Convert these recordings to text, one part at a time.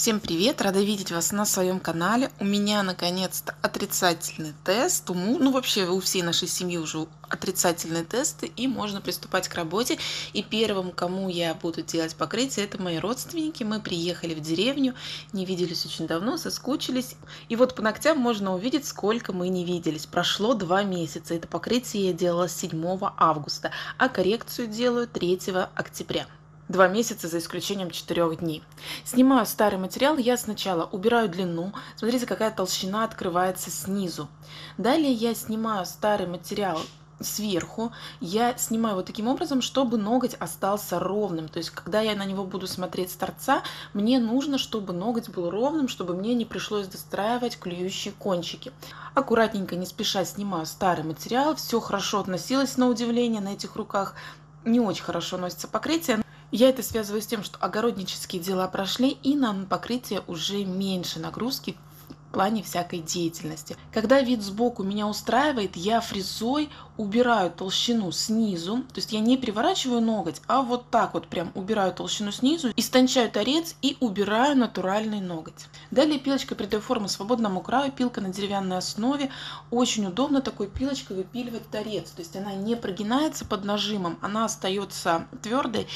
Всем привет! Рада видеть вас на своем канале. У меня наконец-то отрицательный тест. Ну вообще у всей нашей семьи уже отрицательные тесты, и можно приступать к работе. И первым, кому я буду делать покрытие, это мои родственники. Мы приехали в деревню, не виделись очень давно, соскучились. И вот по ногтям можно увидеть, сколько мы не виделись. Прошло 2 месяца. Это покрытие я делала 7 августа, а коррекцию делаю 3 октября. 2 месяца за исключением 4 дней. Снимаю старый материал. Я сначала убираю длину. Смотрите, какая толщина открывается снизу. Далее я снимаю старый материал сверху. Я снимаю вот таким образом, чтобы ноготь остался ровным. То есть, когда я на него буду смотреть с торца, мне нужно, чтобы ноготь был ровным, чтобы мне не пришлось достраивать клюющие кончики. Аккуратненько, не спеша, снимаю старый материал. Все хорошо относилось, на удивление. На этих руках не очень хорошо носится покрытие. Я это связываю с тем, что огороднические дела прошли, и нам покрытие уже меньше нагрузки в плане всякой деятельности. Когда вид сбоку меня устраивает, я фрезой убираю толщину снизу, то есть я не переворачиваю ноготь, а вот так вот прям убираю толщину снизу, истончаю торец и убираю натуральный ноготь. Далее пилочкой придаю форму свободному краю, пилка на деревянной основе. Очень удобно такой пилочкой выпиливать торец, то есть она не прогинается под нажимом, она остается твердой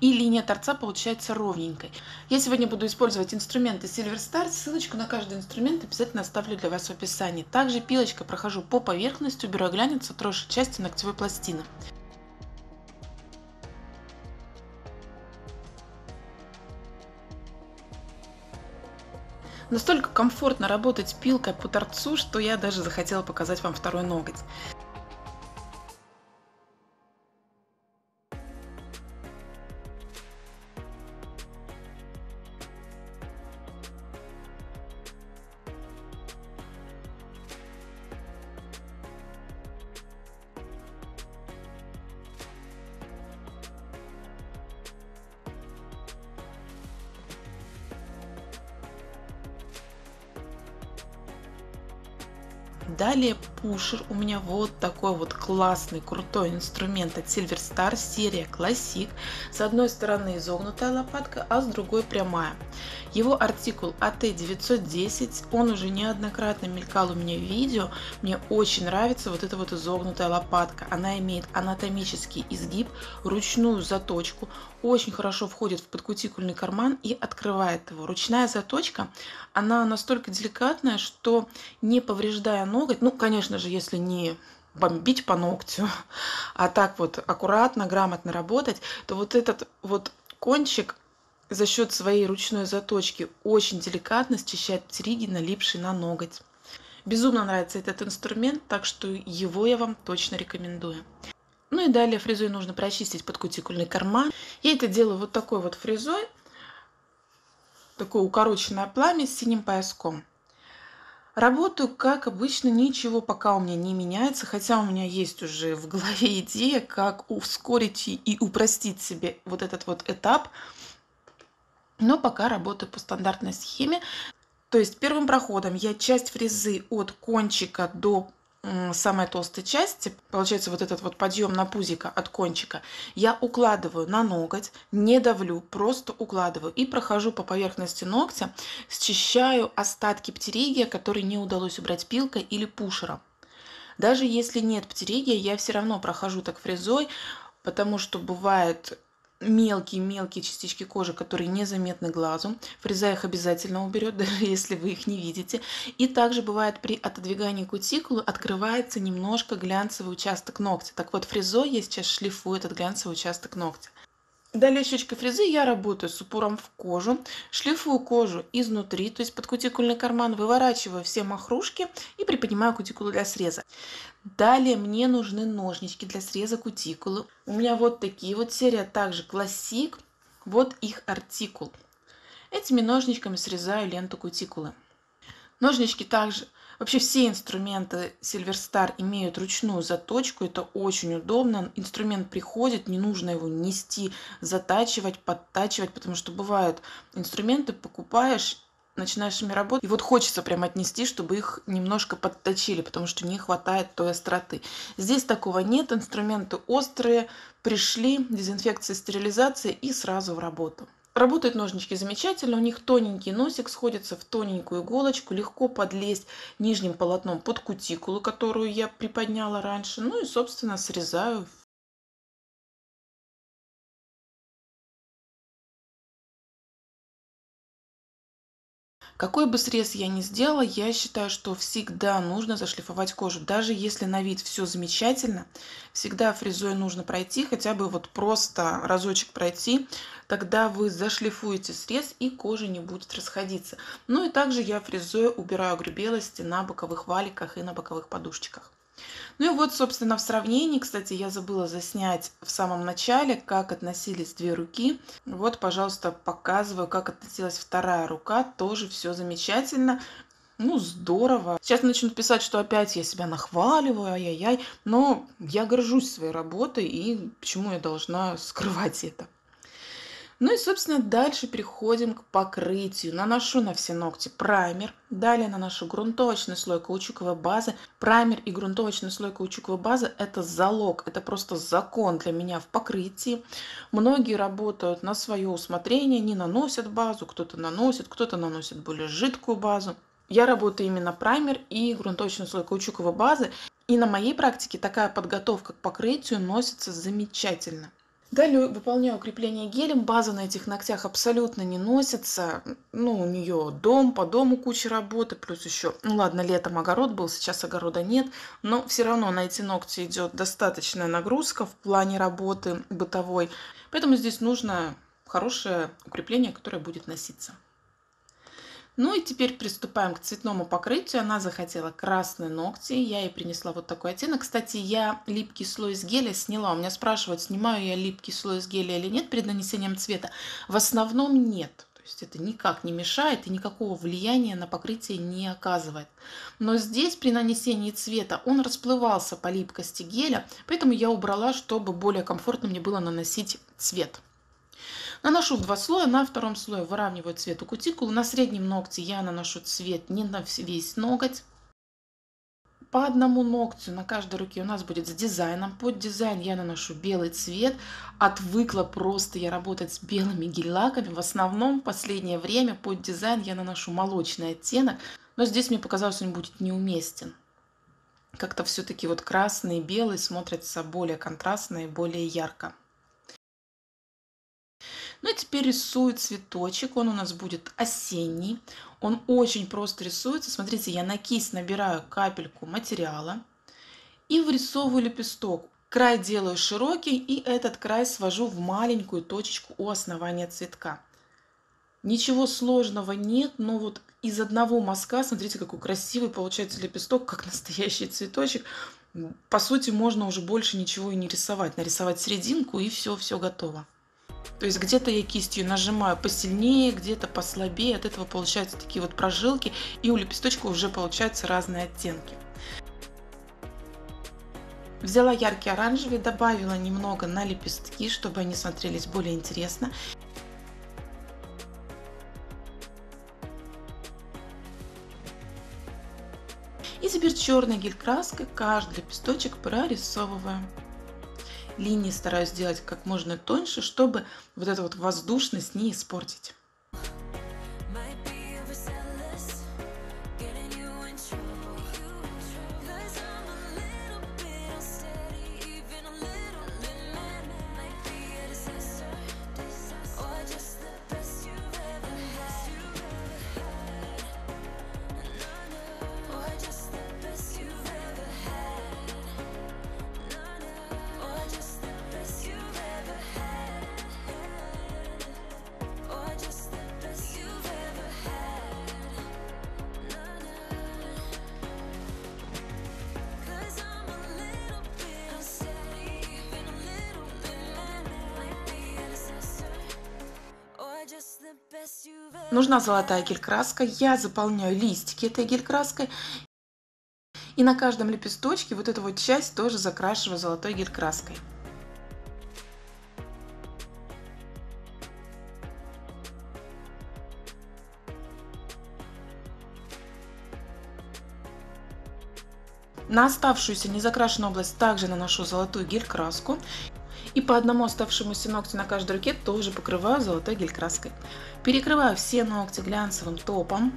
и линия торца получается ровненькой. Я сегодня буду использовать инструменты Silver Star, ссылочку на каждый инструмент обязательно оставлю для вас в описании. Также пилочкой прохожу по поверхности, убираю глянец, трошу части ногтевой пластины. Настолько комфортно работать пилкой по торцу, что я даже захотела показать вам второй ноготь. Далее пушер. У меня вот такой вот классный, крутой инструмент от Silver Star, серия Classic. С одной стороны изогнутая лопатка, а с другой прямая. Его артикул AT910, он уже неоднократно мелькал у меня в видео. Мне очень нравится вот эта вот изогнутая лопатка. Она имеет анатомический изгиб, ручную заточку, очень хорошо входит в подкутикульный карман и открывает его. Ручная заточка, она настолько деликатная, что не повреждая ноготь, ну, конечно же, если не бомбить по ногтю, а так вот аккуратно, грамотно работать, то вот этот вот кончик за счет своей ручной заточки очень деликатно счищает риги, налипшие на ноготь. Безумно нравится этот инструмент, так что его я вам точно рекомендую. Ну и далее фрезой нужно прочистить подкутикульный карман. Я это делаю вот такой вот фрезой, такое укороченное пламя с синим пояском. Работаю, как обычно, ничего пока у меня не меняется, хотя у меня есть уже в голове идея, как ускорить и упростить себе вот этот вот этап, но пока работаю по стандартной схеме. То есть первым проходом я часть фрезы от кончика до самой толстой части, получается вот этот вот подъем на пузико от кончика, я укладываю на ноготь, не давлю, просто укладываю и прохожу по поверхности ногтя, счищаю остатки птеригия, которые не удалось убрать пилкой или пушером. Даже если нет птеригия, я все равно прохожу так фрезой, потому что бывают мелкие-мелкие частички кожи, которые незаметны глазу. Фреза их обязательно уберет, даже если вы их не видите. И также бывает при отодвигании кутикулы открывается немножко глянцевый участок ногтя. Так вот, фрезой я сейчас шлифую этот глянцевый участок ногтя. Далее щечкой фрезы я работаю с упором в кожу, шлифую кожу изнутри, то есть под кутикульный карман, выворачиваю все махрушки и приподнимаю кутикулу для среза. Далее мне нужны ножнички для среза кутикулы. У меня вот такие вот, серия также Classic, вот их артикул. Этими ножничками срезаю ленту кутикулы. Ножнички также... Вообще все инструменты Silver Star имеют ручную заточку, это очень удобно. Инструмент приходит, не нужно его нести, затачивать, подтачивать, потому что бывают инструменты, покупаешь, начинаешь ими работать, и вот хочется прям отнести, чтобы их немножко подточили, потому что не хватает той остроты. Здесь такого нет, инструменты острые, пришли, дезинфекция, стерилизация и сразу в работу. Работают ножнички замечательно, у них тоненький носик сходится в тоненькую иголочку, легко подлезть нижним полотном под кутикулу, которую я приподняла раньше, ну и, собственно, срезаю . Какой бы срез я ни сделала, я считаю, что всегда нужно зашлифовать кожу. Даже если на вид все замечательно, всегда фрезой нужно пройти, хотя бы вот просто разочек пройти. Тогда вы зашлифуете срез и кожа не будет расходиться. Ну и также я фрезой убираю грубелости на боковых валиках и на боковых подушечках. Ну и вот, собственно, в сравнении, кстати, я забыла заснять в самом начале, как относились две руки. Вот, пожалуйста, показываю, как относилась вторая рука. Тоже все замечательно. Ну, здорово. Сейчас начнут писать, что опять я себя нахваливаю, ай-яй-яй. Но я горжусь своей работой, и почему я должна скрывать это? Ну и, собственно, дальше переходим к покрытию. Наношу на все ногти праймер. Далее наношу грунтовочный слой каучуковой базы. Праймер и грунтовочный слой каучуковой базы – это залог, это просто закон для меня в покрытии. Многие работают на свое усмотрение, не наносят базу, кто-то наносит более жидкую базу. Я работаю именно праймер и грунтовочный слой каучуковой базы. И на моей практике такая подготовка к покрытию носится замечательно. Далее выполняю укрепление гелем. База на этих ногтях абсолютно не носится. Ну, у нее дом, по дому куча работы, плюс еще, ну ладно, летом огород был, сейчас огорода нет, но все равно на эти ногти идет достаточная нагрузка в плане работы бытовой. Поэтому здесь нужно хорошее укрепление, которое будет носиться. Ну и теперь приступаем к цветному покрытию. Она захотела красные ногти, я ей принесла вот такой оттенок. Кстати, я липкий слой с геля сняла. У меня спрашивают, снимаю я липкий слой с геля или нет перед нанесением цвета. В основном нет. То есть это никак не мешает и никакого влияния на покрытие не оказывает. Но здесь при нанесении цвета он расплывался по липкости геля, поэтому я убрала, чтобы более комфортно мне было наносить цвет. Наношу в два слоя, на втором слое выравниваю цвет у кутикулы, на среднем ногте я наношу цвет не на весь ноготь. По одному ногтю на каждой руке у нас будет с дизайном. Под дизайн я наношу белый цвет. Отвыкла просто я работать с белыми гель-лаками. В основном в последнее время под дизайн я наношу молочный оттенок, но здесь мне показалось, он будет неуместен. Как-то все-таки вот красный и белый смотрятся более контрастно и более ярко. Ну и теперь рисую цветочек, он у нас будет осенний, он очень просто рисуется. Смотрите, я на кисть набираю капельку материала и вырисовываю лепесток. Край делаю широкий и этот край свожу в маленькую точечку у основания цветка. Ничего сложного нет, но вот из одного мазка, смотрите, какой красивый получается лепесток, как настоящий цветочек. По сути, можно уже больше ничего и не рисовать, нарисовать серединку и все готово. То есть где-то я кистью нажимаю посильнее, где-то послабее, от этого получаются такие вот прожилки, и у лепесточка уже получаются разные оттенки. Взяла яркий оранжевый, добавила немного на лепестки, чтобы они смотрелись более интересно. И теперь черной гель-краской каждый лепесточек прорисовываем. Линии стараюсь сделать как можно тоньше, чтобы вот эту вот воздушность не испортить. Нужна золотая гель-краска, я заполняю листики этой гель-краской и на каждом лепесточке вот эту вот часть тоже закрашиваю золотой гель-краской. На оставшуюся незакрашенную область также наношу золотую гель-краску. И по одному оставшемуся ногтю на каждый рукет тоже покрываю золотой гель-краской. Перекрываю все ногти глянцевым топом.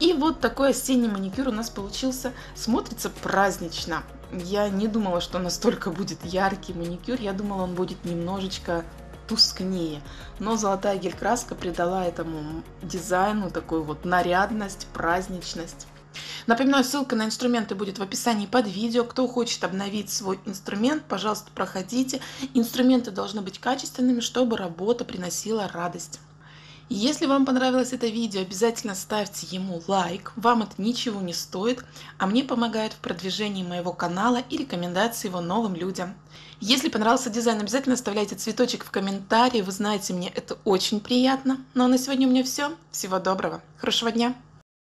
И вот такой осенний маникюр у нас получился. Смотрится празднично. Я не думала, что настолько будет яркий маникюр. Я думала, он будет немножечко тускнее. Но золотая гель-краска придала этому дизайну такую вот нарядность, праздничность. Напоминаю, ссылка на инструменты будет в описании под видео. Кто хочет обновить свой инструмент, пожалуйста, проходите. Инструменты должны быть качественными, чтобы работа приносила радость. Если вам понравилось это видео, обязательно ставьте ему лайк, вам это ничего не стоит, а мне помогает в продвижении моего канала и рекомендации его новым людям. Если понравился дизайн, обязательно оставляйте цветочек в комментарии, вы знаете, мне это очень приятно. Ну а на сегодня у меня все, всего доброго, хорошего дня!